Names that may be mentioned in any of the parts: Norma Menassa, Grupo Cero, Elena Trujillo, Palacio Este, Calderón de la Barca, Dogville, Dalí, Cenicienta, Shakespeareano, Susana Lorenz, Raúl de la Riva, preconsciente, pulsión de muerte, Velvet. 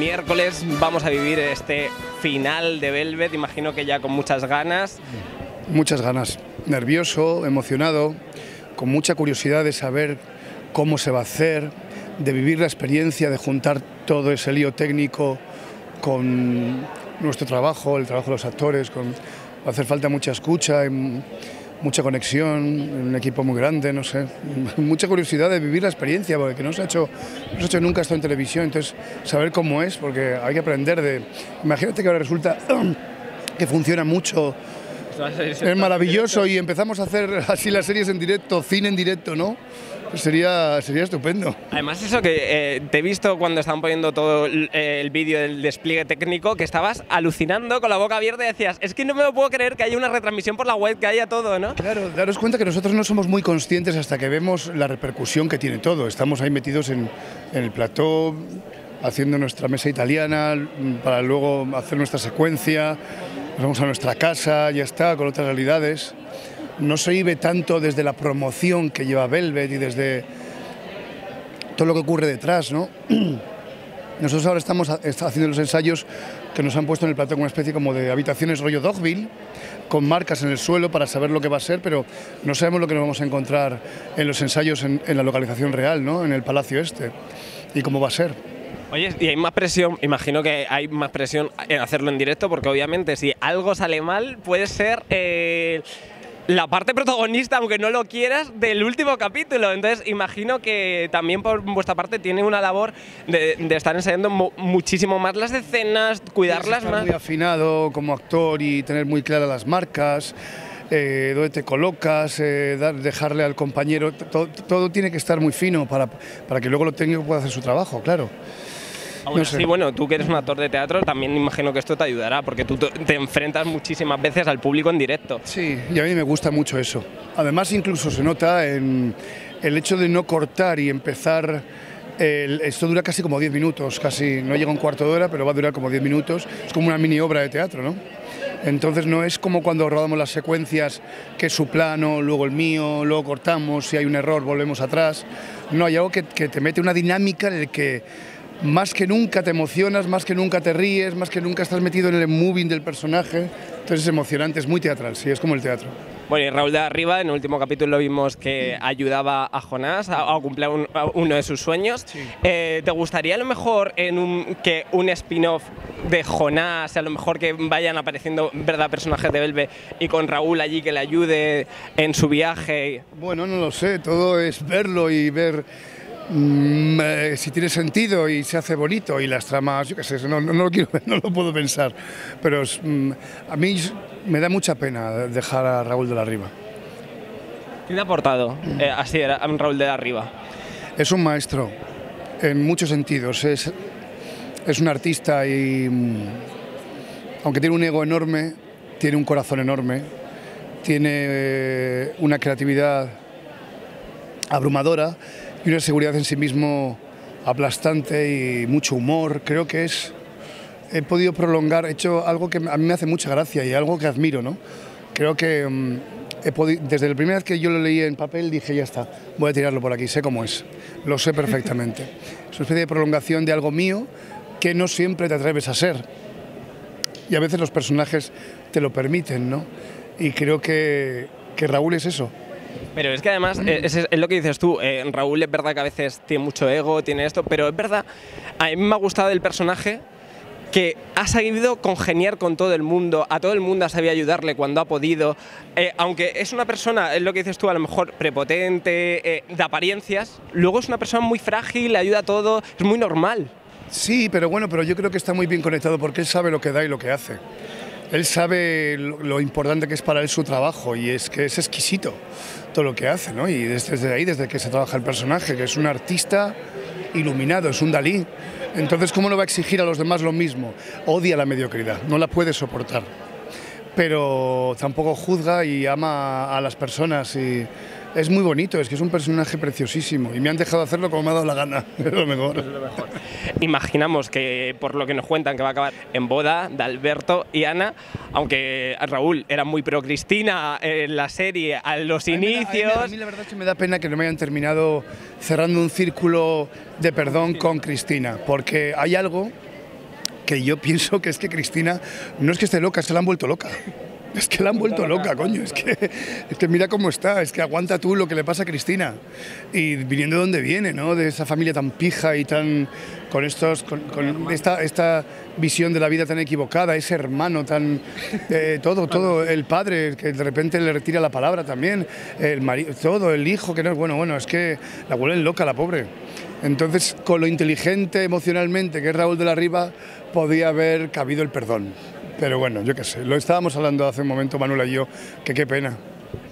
miércoles vamos a vivir este final de Velvet, imagino que ya con muchas ganas. Muchas ganas, nervioso, emocionado, con mucha curiosidad de saber cómo se va a hacer, de vivir la experiencia, de juntar todo ese lío técnico con nuestro trabajo, el trabajo de los actores, con... va a hacer falta mucha escucha, mucha conexión, un equipo muy grande, no sé, mucha curiosidad de vivir la experiencia, porque no se ha hecho nunca esto en televisión, entonces saber cómo es, porque hay que aprender de... Imagínate que ahora resulta que funciona mucho, es maravilloso y empezamos a hacer así las series en directo, cine en directo, ¿no? Sería estupendo. Además eso que te he visto cuando estaban poniendo todo el vídeo del despliegue técnico, que estabas alucinando con la boca abierta y decías, es que no me lo puedo creer que haya una retransmisión por la web, que haya todo, ¿no? Claro, daros cuenta que nosotros no somos muy conscientes hasta que vemos la repercusión que tiene todo. Estamos ahí metidos en el plató, haciendo nuestra mesa italiana, para luego hacer nuestra secuencia, nos vamos a nuestra casa, ya está, con otras realidades. No se vive tanto desde la promoción que lleva Velvet y desde todo lo que ocurre detrás, ¿no? Nosotros ahora estamos haciendo los ensayos que nos han puesto en el plató, con una especie como de habitaciones rollo Dogville, con marcas en el suelo para saber lo que va a ser, pero no sabemos lo que nos vamos a encontrar en los ensayos en la localización real, ¿no? En el Palacio Este, y cómo va a ser. Oye, y hay más presión, imagino que hay más presión en hacerlo en directo, porque obviamente si algo sale mal puede ser... la parte protagonista, aunque no lo quieras, del último capítulo. Entonces imagino que también por vuestra parte tiene una labor de estar ensayando muchísimo más las escenas, cuidarlas más. Muy afinado como actor y tener muy claras las marcas, dónde te colocas, dejarle al compañero, todo tiene que estar muy fino para que luego lo técnico pueda hacer su trabajo, claro. Aún así, bueno, tú que eres un actor de teatro, también imagino que esto te ayudará, porque tú te enfrentas muchísimas veces al público en directo. Sí, y a mí me gusta mucho eso. Además, incluso se nota en el hecho de no cortar y empezar... esto dura casi como 10 minutos, casi no llega a un cuarto de hora, pero va a durar como 10 minutos. Es como una mini obra de teatro, ¿no? Entonces no es como cuando rodamos las secuencias, que es su plano, luego el mío, luego cortamos, si hay un error volvemos atrás. No, hay algo que te mete una dinámica en el que... más que nunca te emocionas, más que nunca te ríes, más que nunca estás metido en el moving del personaje. Entonces es emocionante, es muy teatral, sí, es como el teatro. Bueno, y Raúl de la Riva, en el último capítulo vimos que ayudaba a Jonás a cumplir uno de sus sueños. Sí. ¿Te gustaría a lo mejor que un spin-off de Jonás, a lo mejor que vayan apareciendo personajes de Velvet y con Raúl allí que le ayude en su viaje? Bueno, no lo sé, todo es verlo y ver... si tiene sentido y se hace bonito y las tramas, yo qué sé, no lo puedo pensar, pero a mí me da mucha pena dejar a Raúl de la Riva. ¿Qué le ha aportado a Raúl de la Riva? Es un maestro en muchos sentidos, es un artista y aunque tiene un ego enorme, tiene un corazón enorme, tiene una creatividad abrumadora y una seguridad en sí mismo aplastante y mucho humor. Creo que he podido prolongar, he hecho algo que a mí me hace mucha gracia y algo que admiro, ¿no? Creo que desde la primera vez que yo lo leí en papel dije, ya está, voy a tirarlo por aquí, sé cómo es, lo sé perfectamente. Es una especie de prolongación de algo mío que no siempre te atreves a ser. Y a veces los personajes te lo permiten, ¿no? Y creo que Raúl es eso. Pero es que además, es lo que dices tú, Raúl es verdad que a veces tiene mucho ego, tiene esto, pero es verdad, a mí me ha gustado del personaje que ha sabido congeniar con todo el mundo, a todo el mundo ha sabido ayudarle cuando ha podido, aunque es una persona, es lo que dices tú, a lo mejor prepotente, de apariencias, luego es una persona muy frágil, le ayuda a todo, es muy normal. Sí, pero bueno, pero yo creo que está muy bien conectado porque él sabe lo que da y lo que hace. Él sabe lo importante que es para él su trabajo y es que es exquisito todo lo que hace, ¿no? Y desde ahí, desde que se trabaja el personaje, que es un artista iluminado, es un Dalí. Entonces, ¿cómo no va a exigir a los demás lo mismo? Odia la mediocridad, no la puede soportar. Pero tampoco juzga y ama a las personas y... es muy bonito, es que es un personaje preciosísimo y me han dejado hacerlo como me ha dado la gana, es lo mejor. Es lo mejor. Imaginamos que, por lo que nos cuentan, que va a acabar en boda de Alberto y Ana, aunque Raúl era muy pro Cristina en la serie a los inicios. A mí la verdad es que me da pena que no me hayan terminado cerrando un círculo de perdón con Cristina, porque hay algo que yo pienso que es que Cristina no es que esté loca, se la han vuelto loca. Es que la han vuelto loca, coño, es que mira cómo está, es que aguanta tú lo que le pasa a Cristina. Y viniendo de donde viene, ¿no? De esa familia tan pija y tan... con esta visión de la vida tan equivocada, ese hermano tan... todo, el padre que de repente le retira la palabra también, el marido, todo, el hijo que no es bueno, es que la vuelven loca la pobre. Entonces, con lo inteligente emocionalmente que es Raúl de la Riva, podía haber cabido el perdón. Pero bueno, yo qué sé, lo estábamos hablando hace un momento Manuela y yo, que qué pena.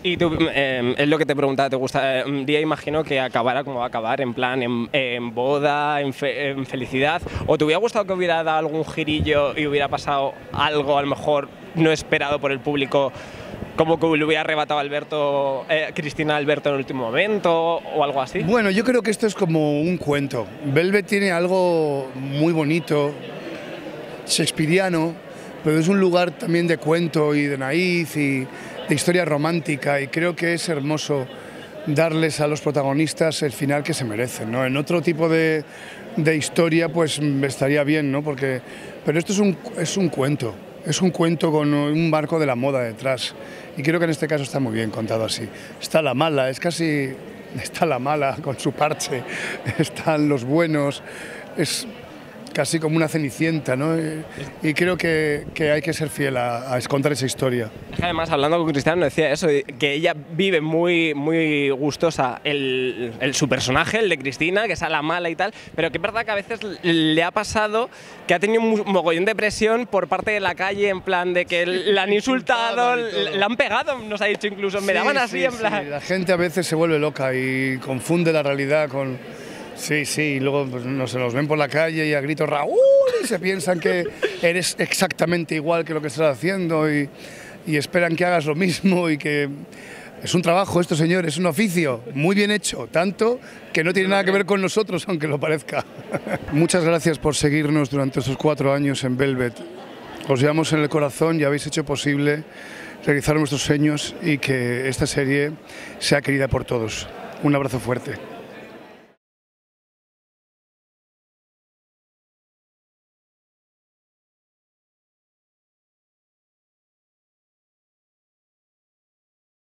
Y tú, es lo que te preguntaba, ¿te gusta? Un día imagino que acabará como va a acabar, en plan, en boda, en felicidad. ¿O te hubiera gustado que hubiera dado algún girillo y hubiera pasado algo, a lo mejor, no esperado por el público, como que le hubiera arrebatado Alberto, Cristina Alberto en el último momento o algo así? Bueno, yo creo que esto es como un cuento. Velvet tiene algo muy bonito, shakespeareano, pero es un lugar también de cuento y de naíz y de historia romántica, y creo que es hermoso darles a los protagonistas el final que se merecen, ¿no? En otro tipo de historia pues estaría bien, ¿no? Porque, pero esto es un cuento con un marco de la moda detrás, y creo que en este caso está muy bien contado así. Está la mala, es casi... está la mala con su parche, están los buenos, es... casi como una Cenicienta, ¿no? Y creo que hay que ser fiel a contar esa historia. Además, hablando con Cristina, nos decía eso, que ella vive muy, muy gustosa su personaje, el de Cristina, que es a la mala y tal, pero que es verdad que a veces le ha pasado que ha tenido un mogollón de presión por parte de la calle, en plan de que sí, la han insultado, la han pegado, nos ha dicho incluso, me daban así, en plan... Sí. La gente a veces se vuelve loca y confunde la realidad con... Sí, y luego pues, no se los ven por la calle y a grito Raúl y se piensan que eres exactamente igual que lo que estás haciendo y esperan que hagas lo mismo y que... Es un trabajo esto, señor, es un oficio, muy bien hecho, tanto que no tiene nada que ver con nosotros, aunque lo parezca. Muchas gracias por seguirnos durante estos 4 años en Velvet. Os llevamos en el corazón y habéis hecho posible realizar nuestros sueños y que esta serie sea querida por todos. Un abrazo fuerte.